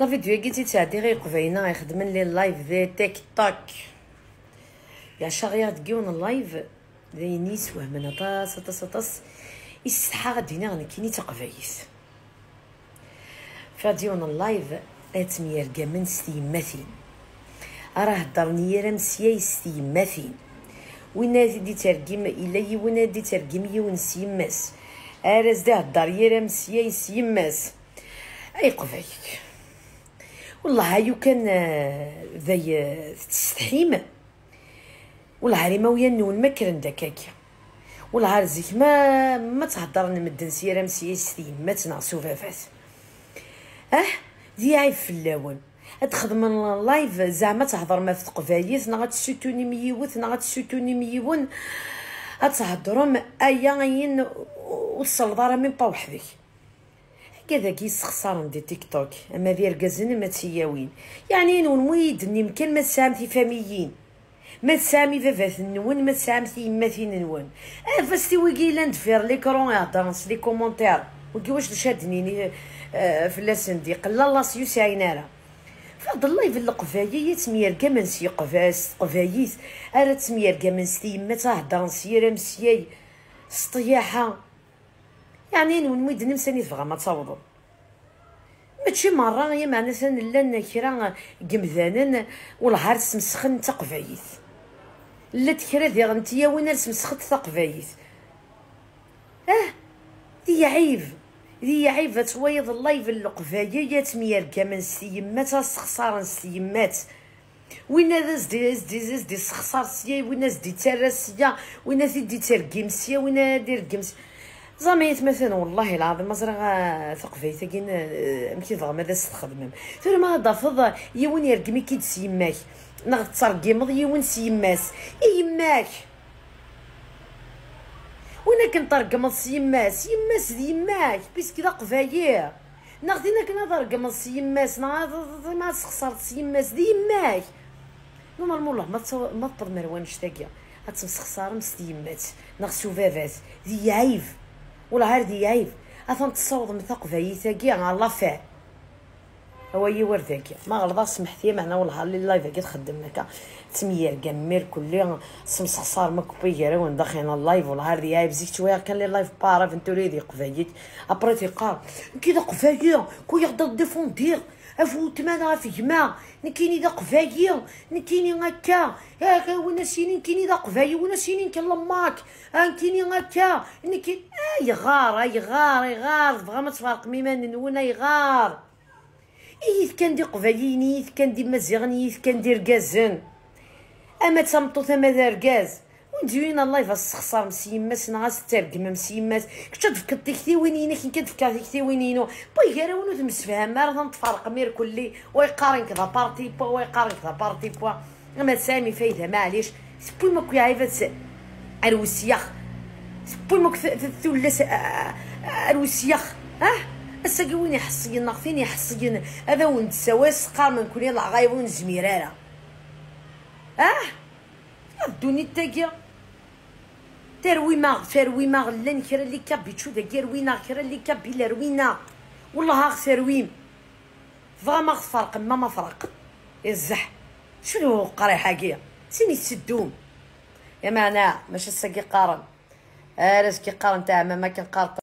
لا فيديو كي تيتعدي غير قبيله غيخدم لي اللايف ديال تيك توك يا شغيار ديون اللايف ديال نيس وهمنا طاس الصحه غادينا غنكيني تقبايس فديون اللايف اتمير كامن سيماثين راه هضرني راه مسيا سيماثين وينادي دي ترجم الى يونادي ترجم يونس يماس ارز ده هضر يرا مسيا يماس اي قبايك والله هايو كان ذي تستحيم والله ريما ويا نون مكرن دكاكيا والله رزيك ما تهضر نمدن سيرام سيستيم ما تنعسو فافات دي عيب في اللون تخدم اللايف زعما تهضر ما في تقفايث نا غتسوتوني ميوث نا غتسوتوني ميون تهضرهم اياين والصلداره من با وحدك كذا كيسخسر ندير تيك توك اما ديال كازن ما تياوين يعني نويد يمكن ما تسامتي فاميين ما تسامي فافات نون ما تسامتي يماثين نون فاستي ويكيلاند فير لي كرون يهضرنس لي كومونتير وكي واش شادني في لاسندي قلا لاس يساينارا فهاد اللايف القفايه يتمير كامن سي قفاس قفايس ارا تمير كامن سي ما تهضر نسير مسياي سطياحه يعني نمد نمساني فغا ما تصاوبوا ماشي مره هي معناتها سن لا كرا قمذانن والهار سمسخن تقفايث لا تكرا ديال انتيا وين سمسخت تقفايث دي عيب دي عيب تويض اللايف القفايه يتمير كامن سيمات خسارن سيمات وين داز دي خسار سي وين دي تراسيه وين دي ترقيم سي وين دير قمس زعما مثلا والله العظيم مزرعه ثقفيته كاين ماشي زعما هذا استخدمهم ترى ما ضفض يون يرقمي كي تسيماك نغد ترقيمض يون سيماس يماك وانا كنطرقم سيماس يماس ديماك بيسكي دا قفايه ناخذينا كنضرقم سيماس ما خسرت سيماس ديماك نورمالمون والله ما تطر مروان شتاكيه غتمسخ خساره مسيمات نغسو فافات دي عيب والعار دي عيب اثن تصوض من ثقفايته كاع الله فاع هو يوردك ما غلطا سمحتي معنا والله اللي اللايف كي تخدم هكا تمير كامير كلهم سمسخ صار مكبيه راه وندخلنا اللايف والعار دي عيب زيك شويه كان لي لايف بارا فنتولي دي قفايت ابري تيقا كي دا قفايه كو يقدر ديفوندير افوت مانا في جماع نكيني دا قفايه نكيني هكا هاك وانا سينين كيني دا قفايه وانا سينين كلماك نكيني هكا نكي يغار بغا ما تفارق ميمان نونا يغار إيه كندير قفاييني إيه كندير مزيغني إيه كندير كازن أما تسمطو ثما داركاز ونديوين الله يفاس خسار مسيماس ناس ترقم مسيماس كتشوف كتيكتي وينينا كي كتفكر تيكتي وينينو باي غير ونو تمسفهم ما راه نتفارق مير كلي ويقارن كذا بارتي بوا ويقارن كذا بارتي بوا أما سامي فايدها معليش سبوي ماكو يعيفات الوسياخ سبوي ماكو ثلاث الوسياخ الساكي وين يحصين ناقفين يحصين هذا ولد سواس قار من كل يلا غايبون زميراره الدنيا تاكيا تروي ماغ لان كرا اللي كابيتشو داكيا روينا كرا اللي كابي لا روينا والله خسر ويم فغا ما فرق ما فرق يزح شنو قريحه كيا سيني تسدوم يا معنا ماشي الساكي قارن راسك قارن تاع ما كنقارن